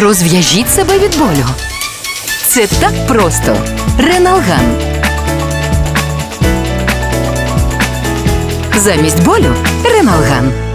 Розв'яжіть себе від болю. Це так просто. Реналган. Замість болю – Реналган.